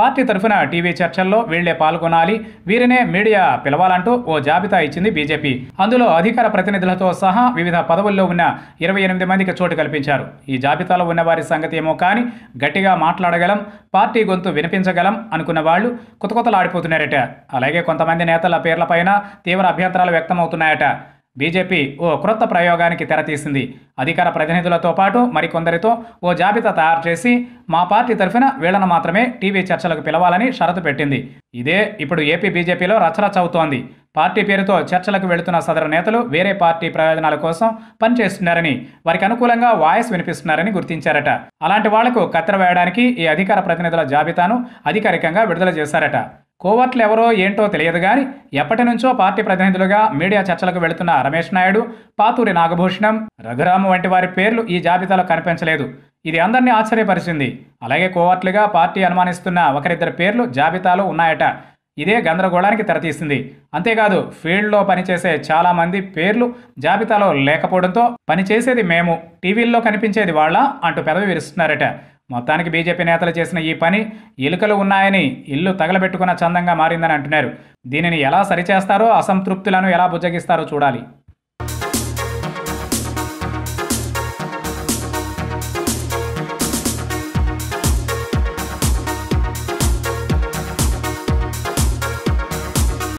Party తరఫున TV చర్చల్లో వీళ్లే పాల్గొనాలి, వీరినే మీడియా పిలవాలంటూ ఓ జాబితా ఇచ్చింది బీజేపీ. అందులో అధికార ప్రతినిధులతో సహా వివిధ పదవుల్లో ఉన్న 28 మందికి చోటు కల్పించారు. ఈ జాబితాలో ఉన్న వారి సంగతి ఏమో కానీ గట్టిగా మాట్లాడగలం, పార్టీ గొంతు వినిపించగలం అనుకున్న వాళ్ళు కొత్తలాడిపోతున్నారట. అలాగే కొంతమంది నేతల పేర్లపైన తీవ్ర అభ్యంతరాలు వ్యక్తమవుతున్నాయట. బీజేపీ ఓ క్రొత్త ప్రయోగానికి తెరతీసింది. అధికార ప్రతినిధులతో పాటు మరికొందరితో ఓ జాబితా తయారు చేసి మా పార్టీ తరఫున వీళ్లను మాత్రమే టీవీ చర్చలకు పిలవాలని షరతు పెట్టింది. ఇదే ఇప్పుడు ఏపీ బీజేపీలో రచరచ అవుతోంది. పార్టీ పేరుతో చర్చలకు వెళుతున్న సదరు నేతలు వేరే పార్టీ ప్రయోజనాల కోసం పనిచేస్తున్నారని, వారికి అనుకూలంగా వాయిస్ వినిపిస్తున్నారని గుర్తించారట. అలాంటి వాళ్లకు కత్తెర వేయడానికి ఈ అధికార ప్రతినిధుల జాబితాను అధికారికంగా విడుదల చేశారట. కోవర్ట్లు ఎవరో ఏంటో తెలియదు కానీ ఎప్పటి నుంచో పార్టీ ప్రతినిధులుగా మీడియా చర్చలకు వెళుతున్న రమేష్ నాయుడు, పాతూరి నాగభూషణం, రఘురాము వంటి వారి పేర్లు ఈ జాబితాలో కనిపించలేదు. ఇది అందరినీ ఆశ్చర్యపరిచింది. అలాగే కోవర్ట్లుగా పార్టీ అనుమానిస్తున్న ఒకరిద్దరి పేర్లు జాబితాలో ఉన్నాయట. ఇదే గందరగోళానికి తెరతీసింది. అంతేకాదు ఫీల్డ్లో పనిచేసే చాలామంది పేర్లు జాబితాలో లేకపోవడంతో పనిచేసేది మేము, టీవీల్లో కనిపించేది వాళ్ళ అంటూ పెదవి విరుస్తున్నారట. మొత్తానికి బీజేపీ నేతలు చేసిన ఈ పని ఎలుకలు ఉన్నాయని ఇల్లు తగలబెట్టుకున్న చందంగా మారిందని అంటున్నారు. దీనిని ఎలా సరిచేస్తారో, అసంతృప్తులను ఎలా బుజ్జగిస్తారో చూడాలి.